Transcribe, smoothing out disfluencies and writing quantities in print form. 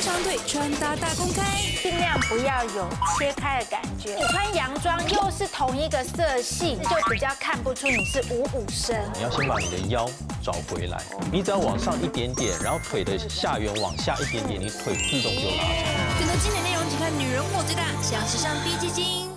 长腿穿搭大公开，尽量不要有切开的感觉。你穿洋装又是同一个色系，就比较看不出你是55身。你要先把你的腰找回来，你只要往上一点点，然后腿的下缘往下一点点，你腿自动就拉长。更多精美内容，请看《女人我最大》，想时尚B基金。